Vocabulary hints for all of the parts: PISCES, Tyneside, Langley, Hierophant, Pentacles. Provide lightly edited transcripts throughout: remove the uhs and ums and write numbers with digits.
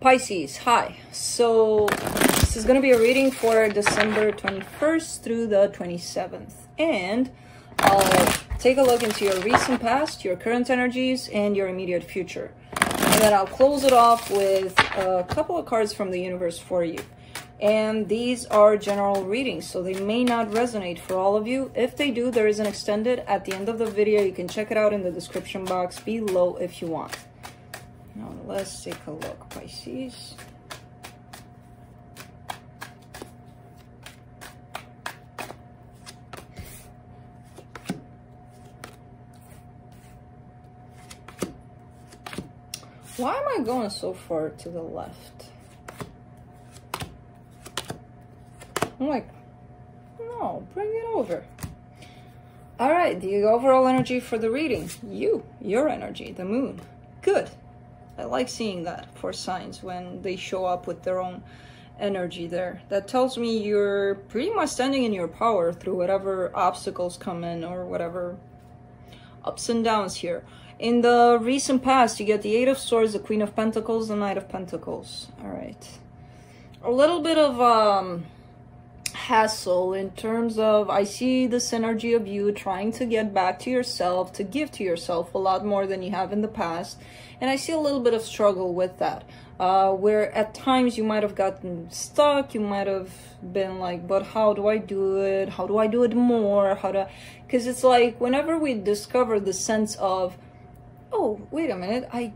Pisces, hi. So this is going to be a reading for December 21st through the 27th. And I'll take a look into your recent past, your current energies, and your immediate future. And then I'll close it off with a couple of cards from the universe for you. And these are general readings, so they may not resonate for all of you. If they do, there is an extended at the end of the video. You can check it out in the description box below if you want. Now let's take a look, Pisces. Why am I going so far to the left? I'm like, no, bring it over. All right, the overall energy for the reading. Your energy, the moon. Good. I like seeing that for signs when they show up with their own energy there. That tells me you're pretty much standing in your power through whatever obstacles come in or whatever ups and downs here. In the recent past, you get the Eight of Swords, the Queen of Pentacles, the Knight of Pentacles. All right. A little bit of hassle in terms of I see this energy of you trying to get back to yourself, to give to yourself a lot more than you have in the past, and I see a little bit of struggle with that, where at times you might have gotten stuck. You might have been like, but how do I do it? How do I do it more? Because it's like whenever we discover the sense of, oh, wait a minute, I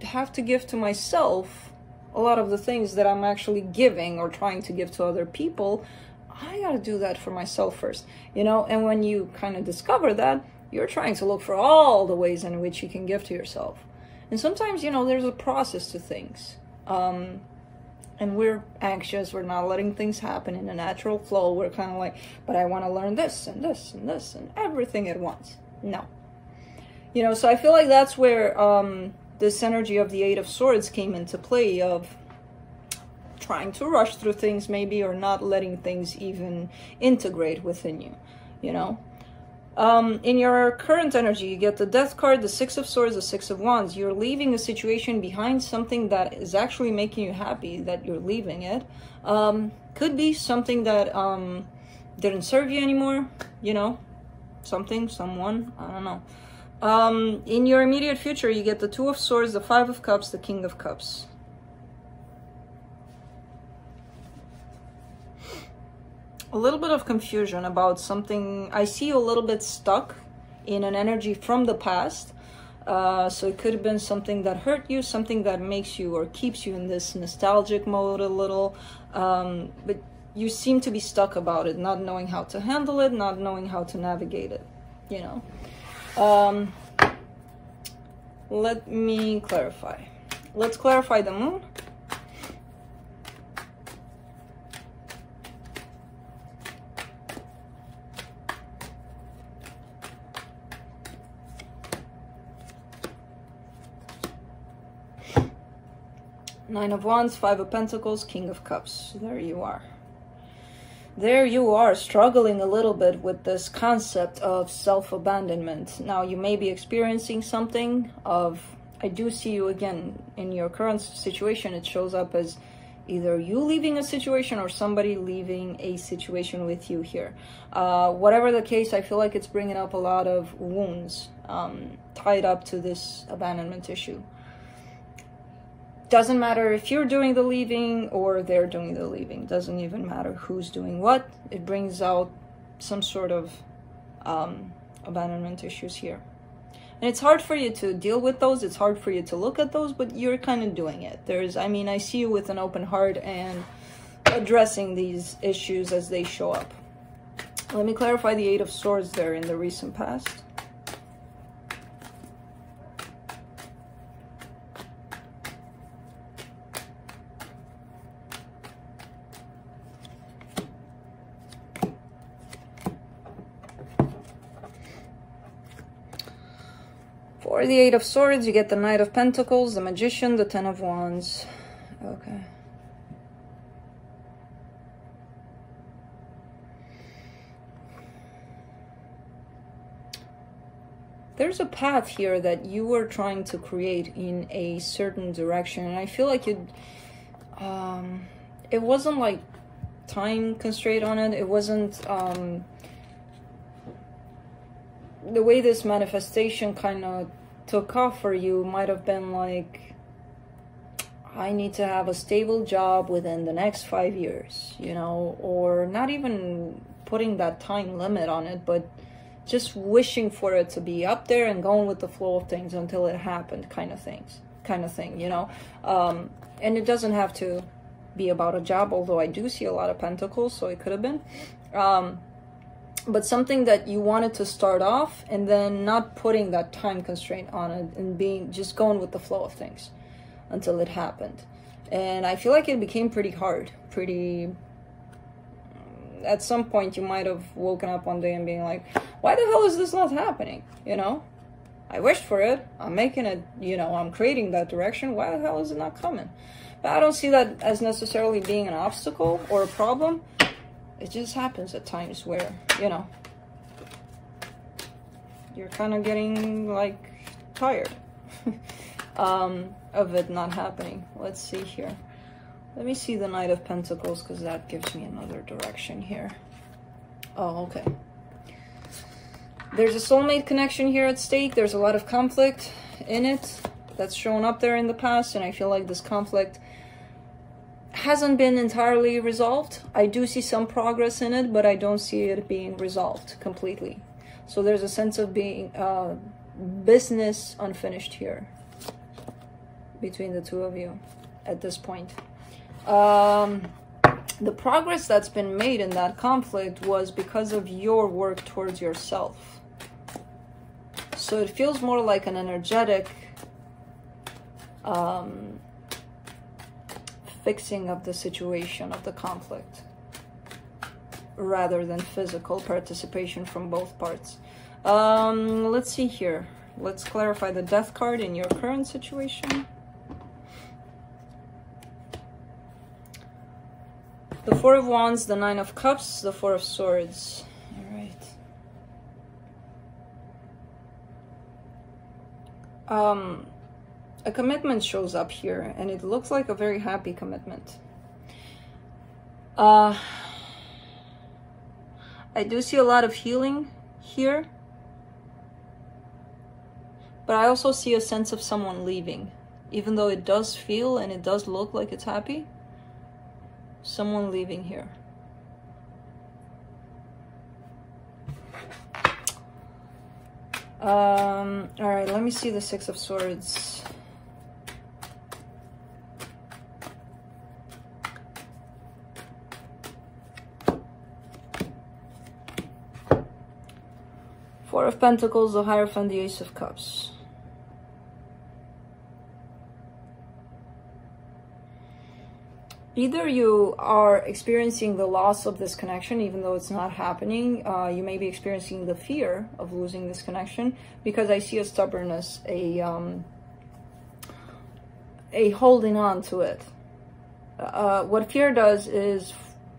have to give to myself a lot of the things that I'm actually giving or trying to give to other people. I gotta do that for myself first, you know? And when you kind of discover that, you're trying to look for all the ways in which you can give to yourself. And sometimes, you know, there's a process to things. And we're anxious, we're not letting things happen in a natural flow. We're kind of like, but I wanna learn this and this and this and everything at once. No. You know, so I feel like that's where this energy of the Eight of Swords came into play, of trying to rush through things maybe, or not letting things even integrate within you, you know? In your current energy, you get the Death card, the Six of Swords, the Six of Wands. You're leaving a situation behind, something that is actually making you happy that you're leaving it. Could be something that didn't serve you anymore, you know? Something, someone, I don't know. In your immediate future, you get the Two of Swords, the Five of Cups, the King of Cups. A little bit of confusion about something. I see you a little bit stuck in an energy from the past. So it could have been something that hurt you, something that makes you or keeps you in this nostalgic mode a little. But you seem to be stuck about it, not knowing how to handle it, not knowing how to navigate it, you know. Let me clarify. Let's clarify the moon. Nine of Wands, Five of Pentacles, King of Cups. There you are. There you are, struggling a little bit with this concept of self-abandonment. Now, you may be experiencing something of... I do see you again in your current situation. It shows up as either you leaving a situation or somebody leaving a situation with you here. Whatever the case, I feel like it's bringing up a lot of wounds tied up to this abandonment issue. Doesn't matter if you're doing the leaving or they're doing the leaving. Doesn't even matter who's doing what. It brings out some sort of abandonment issues here. And it's hard for you to deal with those. It's hard for you to look at those, but you're kind of doing it. I mean, I see you with an open heart and addressing these issues as they show up. Let me clarify the Eight of Swords there in the recent past. For the Eight of Swords, you get the Knight of Pentacles, the Magician, the Ten of Wands. Okay. There's a path here that you were trying to create in a certain direction, and I feel like you it wasn't like time constraint on it. It wasn't the way this manifestation kind of took off for you might have been like, I need to have a stable job within the next 5 years, you know, or not even putting that time limit on it, but just wishing for it to be up there and going with the flow of things until it happened kind of thing, you know. And it doesn't have to be about a job, although I do see a lot of pentacles, so it could have been. But something that you wanted to start off and then not putting that time constraint on it and being just going with the flow of things until it happened. And I feel like it became pretty hard, pretty... At some point you might have woken up one day and being like, why the hell is this not happening? You know, I wished for it, I'm making it, you know, I'm creating that direction, why the hell is it not coming? But I don't see that as necessarily being an obstacle or a problem. It just happens at times where, you know, you're kind of getting like tired of it not happening. Let's see here. Let me see the Knight of Pentacles, because that gives me another direction here. Oh, okay. There's a soulmate connection here at stake. There's a lot of conflict in it that's shown up there in the past, and I feel like this conflict hasn't been entirely resolved. I do see some progress in it, but I don't see it being resolved completely. So there's a sense of being business unfinished here between the two of you at this point. The progress that's been made in that conflict was because of your work towards yourself. So it feels more like an energetic fixing of the situation, of the conflict, rather than physical participation from both parts. Let's see here. Let's clarify the Death card in your current situation. The Four of Wands, the Nine of Cups, the Four of Swords. All right. A commitment shows up here, and it looks like a very happy commitment. I do see a lot of healing here, but I also see a sense of someone leaving, even though it does feel and it does look like it's happy. Someone leaving here. All right, let me see the Six of Swords. Four of Pentacles, the Hierophant, the Ace of Cups. Either you are experiencing the loss of this connection, even though it's not happening. You may be experiencing the fear of losing this connection, because I see a stubbornness, a holding on to it. What fear does is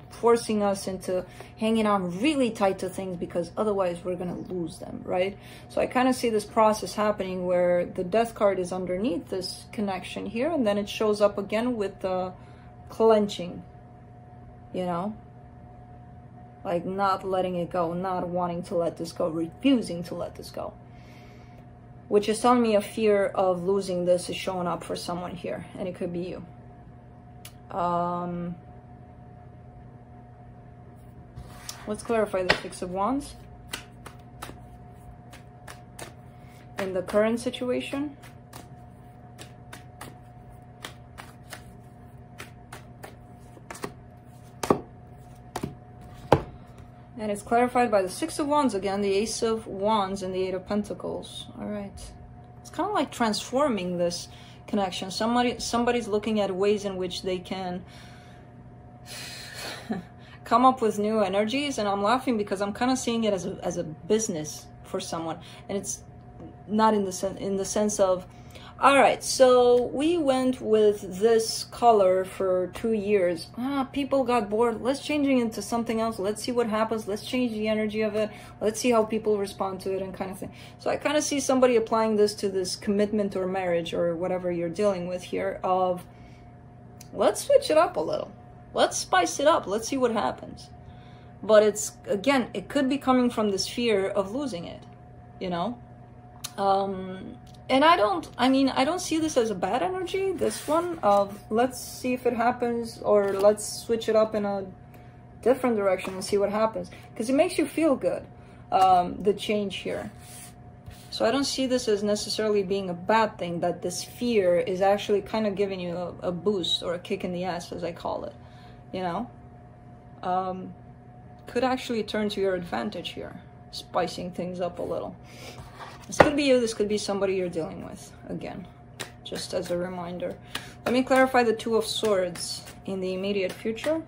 forcing us into hanging on really tight to things, because otherwise we're going to lose them, right? So I kind of see this process happening where the Death card is underneath this connection here, and then it shows up again with the clenching, you know, like not letting it go, not wanting to let this go, refusing to let this go, which is telling me a fear of losing this is showing up for someone here, and it could be you. Let's clarify the Six of Wands in the current situation. And it's clarified by the Six of Wands again, the Ace of Wands, and the Eight of Pentacles. All right. It's kind of like transforming this connection. Somebody's looking at ways in which they can come up with new energies. And I'm laughing because I'm kind of seeing it as a business for someone. And it's not in the sense of, Alright, so we went with this color for 2 years. People got bored. Let's change it into something else. Let's see what happens. Let's change the energy of it. Let's see how people respond to it and kind of thing. So I kind of see somebody applying this to this commitment or marriage or whatever you're dealing with here of, let's switch it up a little. Let's spice it up. Let's see what happens. But it's, again, it could be coming from this fear of losing it, you know? And I don't see this as a bad energy, this one of let's see if it happens, or let's switch it up in a different direction and see what happens, because it makes you feel good, the change here. So I don't see this as necessarily being a bad thing, that this fear is actually kind of giving you a boost or a kick in the ass, as I call it, you know? Could actually turn to your advantage here, spicing things up a little. This could be you, this could be somebody you're dealing with, again, just as a reminder. Let me clarify the Two of Swords in the immediate future.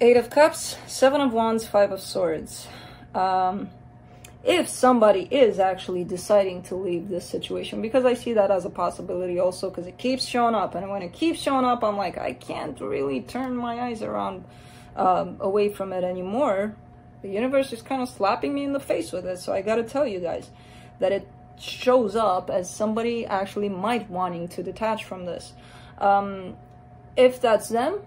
Eight of Cups, Seven of Wands, Five of Swords. If somebody is actually deciding to leave this situation, because I see that as a possibility also, because it keeps showing up, and when it keeps showing up, I'm like, I can't really turn my eyes around away from it anymore. The universe is kind of slapping me in the face with it, so I gotta tell you guys that it shows up as somebody actually might wanting to detach from this. If that's them,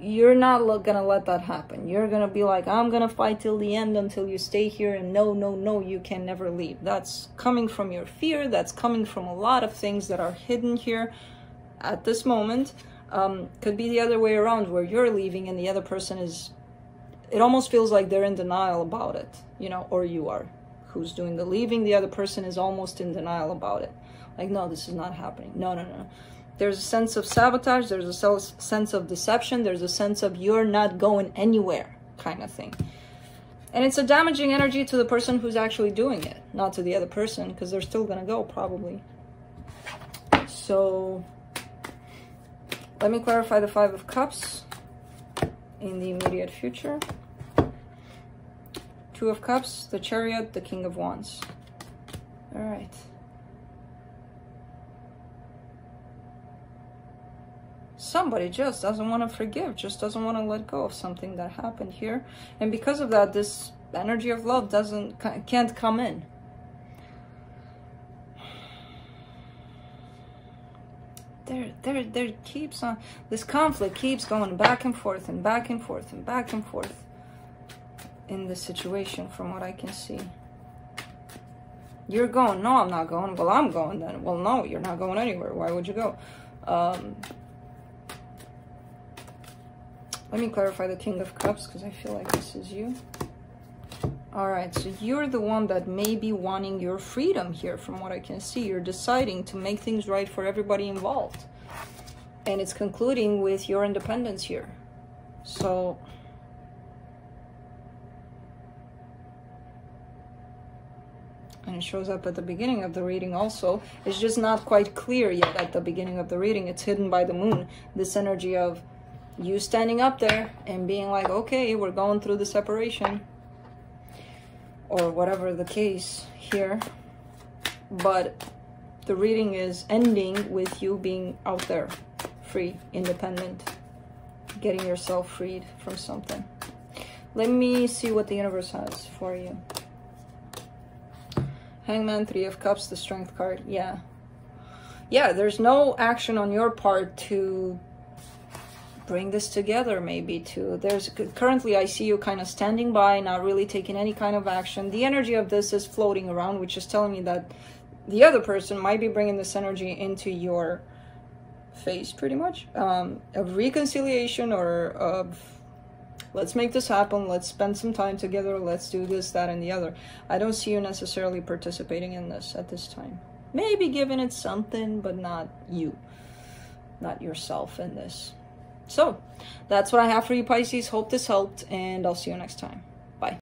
you're not gonna let that happen. You're gonna be like, I'm gonna fight till the end until you stay here, and no, no, no, you can never leave. That's coming from your fear, that's coming from a lot of things that are hidden here at this moment. Could be the other way around, where you're leaving and the other person is, it almost feels like they're in denial about it, you know, or you are, who's doing the leaving, the other person is almost in denial about it. Like, no, this is not happening. No, no, no. There's a sense of sabotage. There's a sense of deception. There's a sense of you're not going anywhere kind of thing. And it's a damaging energy to the person who's actually doing it, not to the other person, because they're still going to go probably. So let me clarify the Five of Cups in the immediate future. Two of Cups, the Chariot, the King of Wands. All right. Somebody just doesn't want to forgive, just doesn't want to let go of something that happened here. And because of that, this energy of love can't come in. There keeps on, this conflict keeps going back and forth and back and forth and back and forth in this situation, from what I can see. You're going, no, I'm not going. Well, I'm going then. Well, no, you're not going anywhere. Why would you go? Let me clarify the King of Cups, because I feel like this is you. All right, so you're the one that may be wanting your freedom here, from what I can see. You're deciding to make things right for everybody involved. And it's concluding with your independence here. So and it shows up at the beginning of the reading also. It's just not quite clear yet at the beginning of the reading. It's hidden by the moon, this energy of you standing up there and being like, okay, we're going through the separation, or whatever the case here, but the reading is ending with you being out there, free, independent, getting yourself freed from something. Let me see what the universe has for you. Hangman, Three of Cups, the Strength card. Yeah. Yeah, there's no action on your part to bring this together, maybe too. There's currently, I see you kind of standing by, not really taking any kind of action. The energy of this is floating around, which is telling me that the other person might be bringing this energy into your face, pretty much, of reconciliation, or of let's make this happen, let's spend some time together, let's do this, that, and the other. I don't see you necessarily participating in this at this time. Maybe giving it something, but not you, not yourself in this. So that's what I have for you, Pisces. Hope this helped, and I'll see you next time.